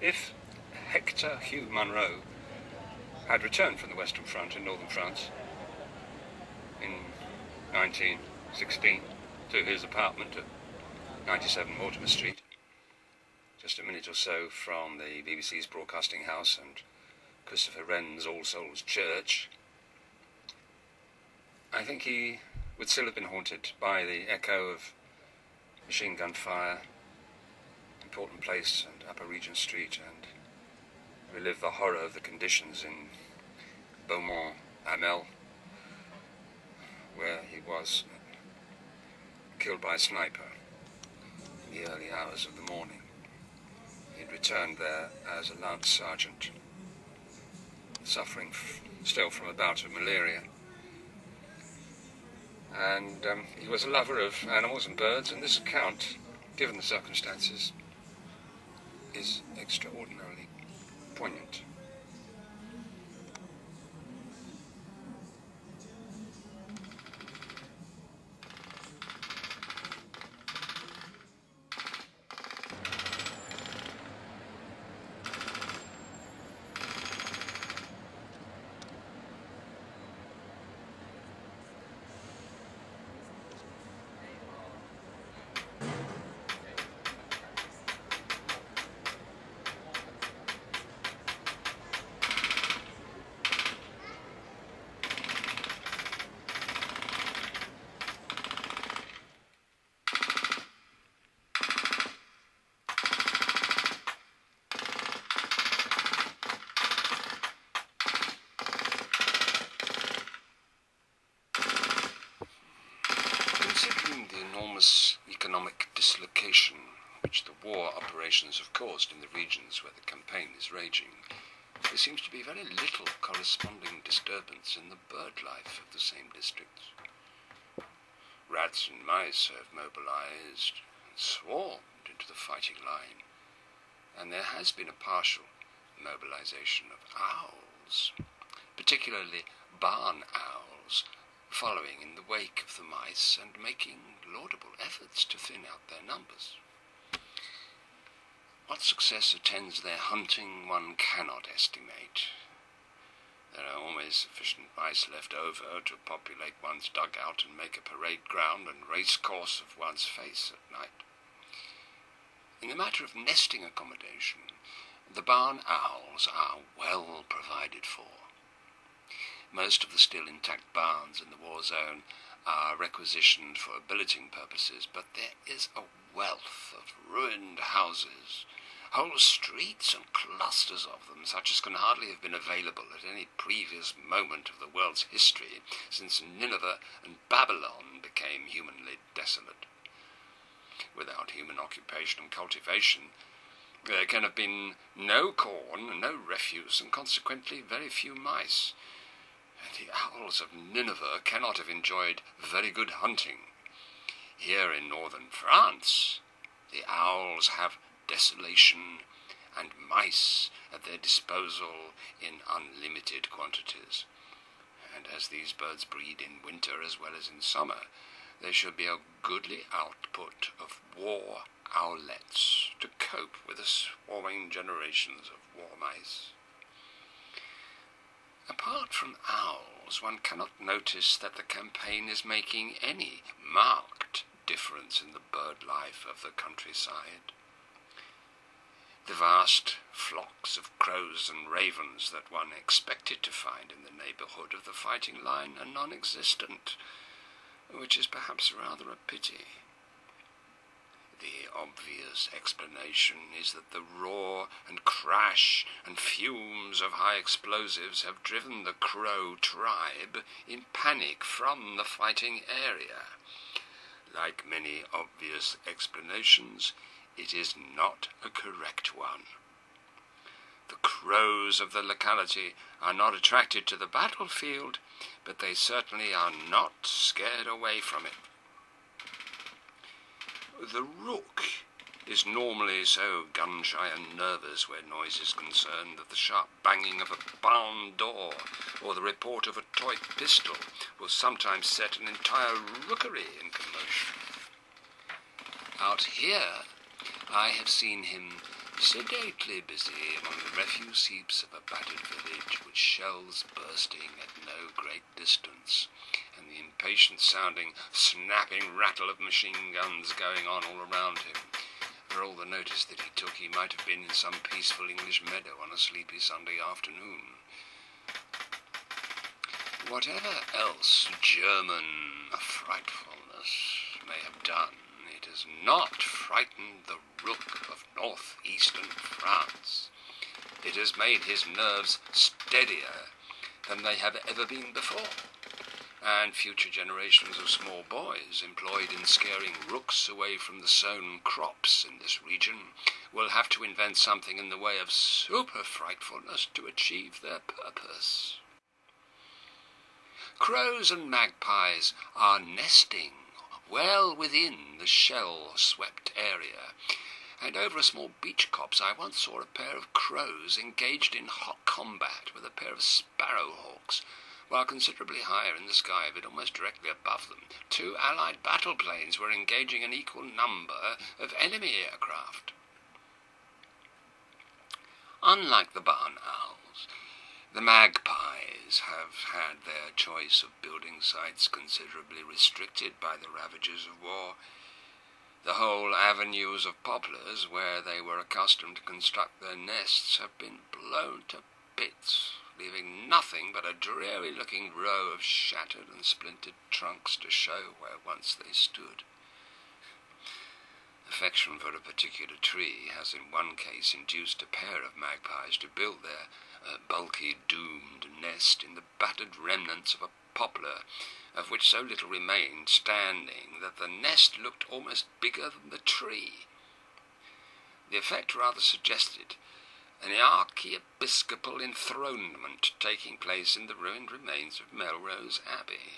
If Hector Hugh Munro had returned from the Western Front in Northern France in 1916 to his apartment at 97 Mortimer Street, just a minute or so from the BBC's Broadcasting House and Christopher Wren's All Souls Church, I think he would still have been haunted by the echo of machine gun fire in Portland Place and Upper Regent Street, and relive the horror of the conditions in Beaumont-Hamel, where he was killed by a sniper in the early hours of the morning. He had returned there as a lance sergeant, suffering still from a bout of malaria. And he was a lover of animals and birds, and this account, given the circumstances, is extraordinarily poignant. Economic dislocation which the war operations have caused in the regions where the campaign is raging, there seems to be very little corresponding disturbance in the bird life of the same districts. Rats and mice have mobilized and swarmed into the fighting line, and there has been a partial mobilization of owls, particularly barn owls, following in the wake of the mice and making laudable efforts to thin out their numbers. What success attends their hunting one cannot estimate. There are always sufficient mice left over to populate one's dugout and make a parade ground and race course of one's face at night. In the matter of nesting accommodation, the barn owls are well provided for. Most of the still intact barns in the war zone are requisitioned for billeting purposes, but there is a wealth of ruined houses, whole streets and clusters of them, such as can hardly have been available at any previous moment of the world's history since Nineveh and Babylon became humanly desolate. Without human occupation and cultivation, there can have been no corn, no refuse, and consequently very few mice. The owls of Nineveh cannot have enjoyed very good hunting. Here in northern France, the owls have desolation and mice at their disposal in unlimited quantities. And as these birds breed in winter as well as in summer, there should be a goodly output of war owlets to cope with the swarming generations of war mice. Apart from owls, one cannot notice that the campaign is making any marked difference in the bird life of the countryside. The vast flocks of crows and ravens that one expected to find in the neighbourhood of the fighting line are non-existent, which is perhaps rather a pity. The obvious explanation is that the roar and crash and fumes of high explosives have driven the crow tribe in panic from the fighting area. Like many obvious explanations, it is not a correct one. The crows of the locality are not attracted to the battlefield, but they certainly are not scared away from it. The rook is normally so gun-shy and nervous where noise is concerned that the sharp banging of a barn door or the report of a toy pistol will sometimes set an entire rookery in commotion. Out here, I have seen him sedately busy among the refuse heaps of a battered village, with shells bursting at no great distance, and the impatient-sounding, snapping rattle of machine guns going on all around him. For all the notice that he took, he might have been in some peaceful English meadow on a sleepy Sunday afternoon. Whatever else German frightfulness may have done, it has not frightened the rook of northeastern France. It has made his nerves steadier than they have ever been before, and future generations of small boys employed in scaring rooks away from the sown crops in this region will have to invent something in the way of super frightfulness to achieve their purpose. Crows and magpies are nesting well within the shell-swept area, and over a small beach copse I once saw a pair of crows engaged in hot combat with a pair of sparrowhawks, while considerably higher in the sky, but almost directly above them, two Allied battle planes were engaging an equal number of enemy aircraft. Unlike the barn owls, the magpies have had their choice of building sites considerably restricted by the ravages of war. The whole avenues of poplars where they were accustomed to construct their nests have been blown to bits, leaving nothing but a dreary-looking row of shattered and splintered trunks to show where once they stood. Affection for a particular tree has in one case induced a pair of magpies to build their bulky, doomed nest in the battered remnants of a poplar, of which so little remained standing that the nest looked almost bigger than the tree. The effect rather suggested an archiepiscopal enthronement taking place in the ruined remains of Melrose Abbey.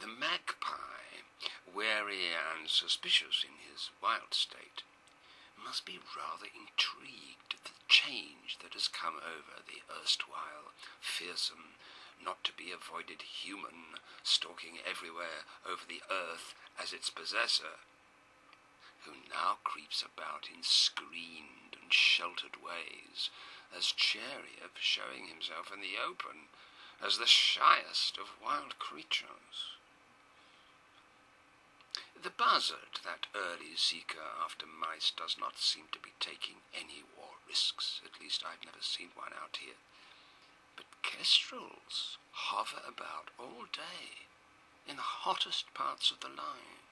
The magpie, wary and suspicious in his wild state, must be rather intrigued at the change that has come over the erstwhile fearsome, not-to-be-avoided human stalking everywhere over the earth as its possessor, who now creeps about in screened and sheltered ways, as chary of showing himself in the open as the shyest of wild creatures. The buzzard, that early seeker after mice, does not seem to be taking any war risks. At least I've never seen one out here. But kestrels hover about all day in the hottest parts of the line,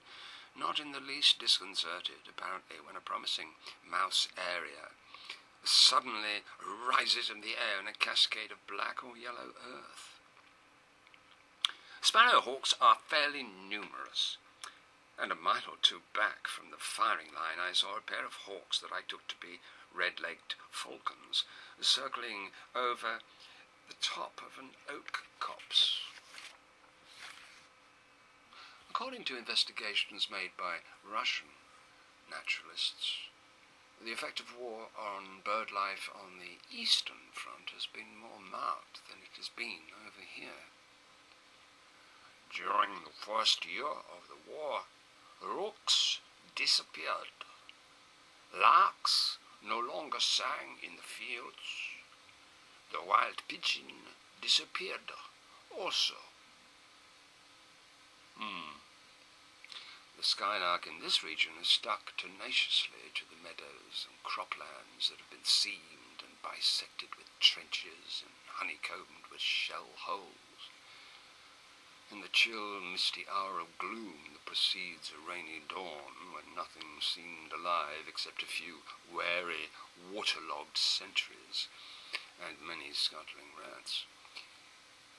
not in the least disconcerted, apparently, when a promising mouse area suddenly rises in the air in a cascade of black or yellow earth. Sparrowhawks are fairly numerous, and a mile or two back from the firing line I saw a pair of hawks that I took to be red-legged falcons circling over the top of an oak copse. According to investigations made by Russian naturalists, the effect of war on bird life on the Eastern Front has been more marked than it has been over here. During the first year of the war, rooks disappeared. Larks no longer sang in the fields. The wild pigeon disappeared also. The skylark in this region has stuck tenaciously to the meadows and croplands that have been seamed and bisected with trenches and honeycombed with shell holes. In the chill, misty hour of gloom that precedes a rainy dawn, when nothing seemed alive except a few wary, waterlogged sentries and many scuttling rats,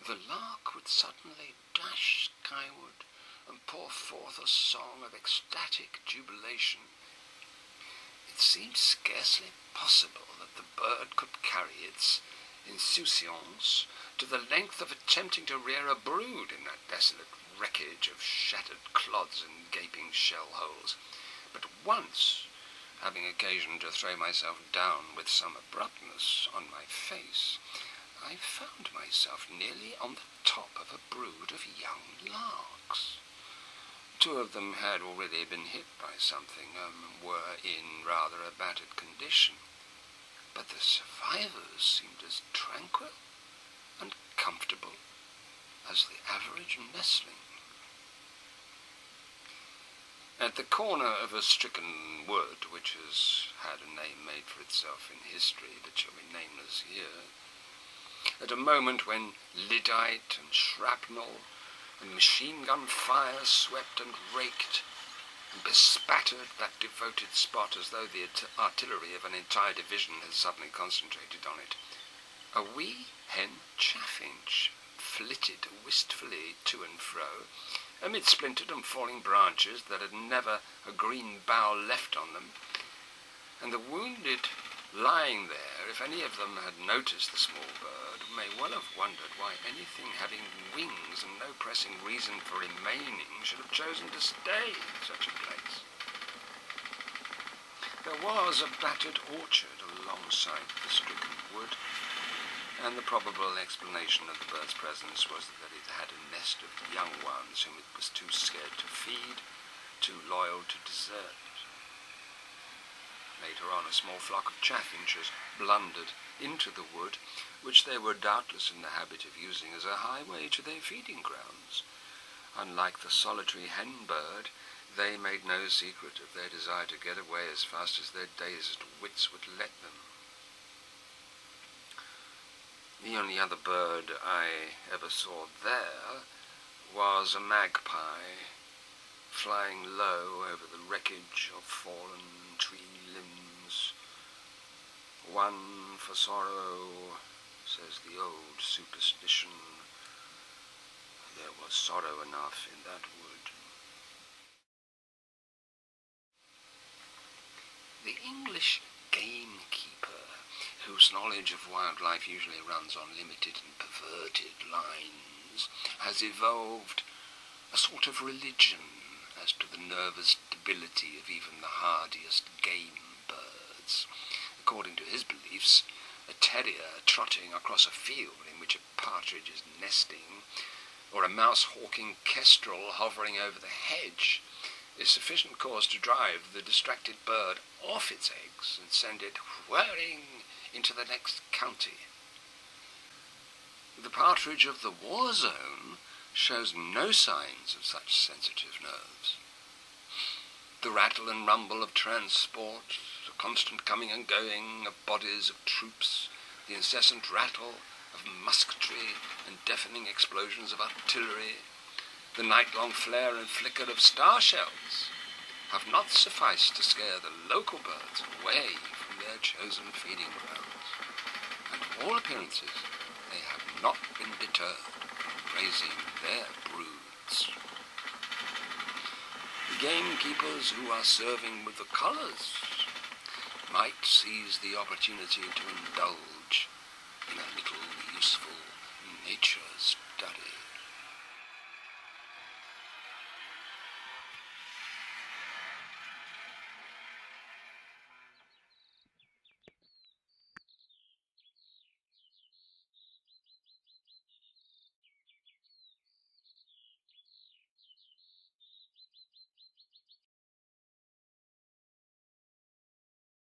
the lark would suddenly dash skyward and pour forth a song of ecstatic jubilation. It seemed scarcely possible that the bird could carry its insouciance to the length of attempting to rear a brood in that desolate wreckage of shattered clods and gaping shell holes. But once, having occasion to throw myself down with some abruptness on my face, I found myself nearly on the top of a brood of young larks. Two of them had already been hit by something and were in rather a battered condition, but the survivors seemed as tranquil and comfortable as the average nestling. At the corner of a stricken wood, which has had a name made for itself in history but shall be nameless here, at a moment when lyddite and shrapnel and machine-gun fire swept and raked and bespattered that devoted spot as though the artillery of an entire division had suddenly concentrated on it, a wee hen chaffinch flitted wistfully to and fro amid splintered and falling branches that had never a green bough left on them, and the wounded lying there, if any of them had noticed the small bird, may well have wondered why anything having wings and no pressing reason for remaining should have chosen to stay in such a place. There was a battered orchard alongside the stricken wood, and the probable explanation of the bird's presence was that it had a nest of young ones whom it was too scared to feed, too loyal to desert. Later on, a small flock of chaffinches blundered into the wood, which they were doubtless in the habit of using as a highway to their feeding grounds. Unlike the solitary henbird, they made no secret of their desire to get away as fast as their dazed wits would let them. The only other bird I ever saw there was a magpie, flying low over the wreckage of fallen tree limbs. One for sorrow, says the old superstition. There was sorrow enough in that wood. The English gamekeeper, whose knowledge of wildlife usually runs on limited and perverted lines, has evolved a sort of religion as to the nervous debility of even the hardiest game birds. According to his beliefs, a terrier trotting across a field in which a partridge is nesting, or a mouse-hawking kestrel hovering over the hedge, is sufficient cause to drive the distracted bird off its eggs and send it whirring into the next county. The partridge of the war zone shows no signs of such sensitive nerves. The rattle and rumble of transport, the constant coming and going of bodies of troops, the incessant rattle of musketry and deafening explosions of artillery, the night-long flare and flicker of star shells, have not sufficed to scare the local birds away from their chosen feeding grounds. And to all appearances, they have not been deterred from raising their broods. The gamekeepers who are serving with the colours might seize the opportunity to indulge in a little useful nature's